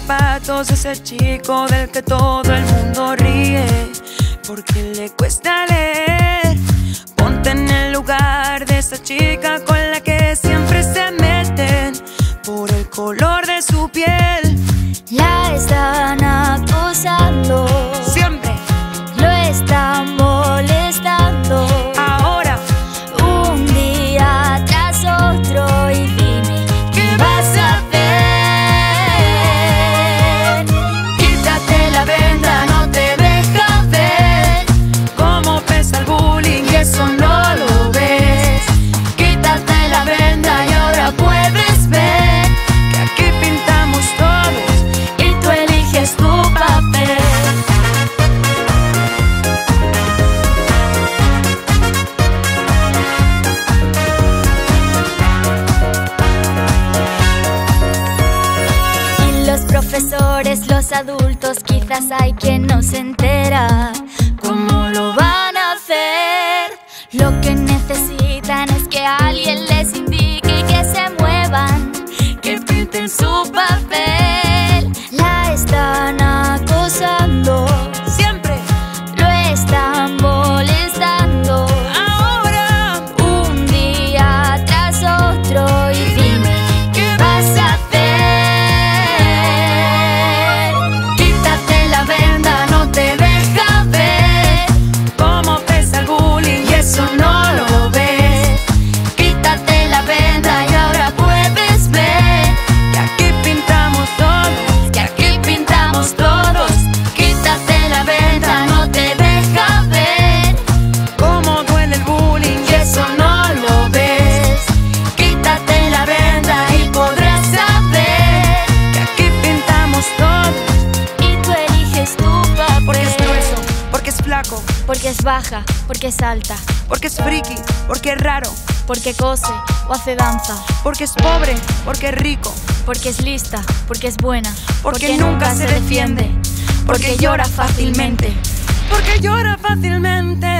zapatos es el chico del que todo el mundo ríe porque le cuesta leer. Ponte en el lugar de esa chica con la que siempre se meten por el color de su piel. La están acosando, siempre lo están molestando. Ahora, un día tras otro, y dime ¿qué vas a hacer? Quítate la venda, no te deja ver cómo pesa el bullying, y eso no lo ves. Quítate la venda y ahora puedes ver que aquí pintamos todo. Es tu papel. Y los profesores, los adultos, quizás hay quien no se entera cómo lo van a hacer. Lo que necesitan es que alguien les indique que se muevan, que pinten su papel. La están acosando, siempre lo están molestando. Ahora, un día tras otro, y dime ¿qué vas a hacer? Quítate la venda, no te deja ver cómo pesa el bullying, y eso no lo ves. Quítate la venda y ahora puedes ver que aquí pintamos todo. Todos, quítate la venda, no te deja ver cómo duele el bullying, y eso no lo ves. Quítate la venda y podrás saber que aquí pintamos todos, y tú eliges tu papel. Porque es grueso, porque es flaco, porque es baja, porque es alta, porque es friki, porque es raro, porque cose o hace danza, porque es pobre, porque es rico, porque es lista, porque es buena, porque nunca se defiende, porque llora fácilmente, porque llora fácilmente.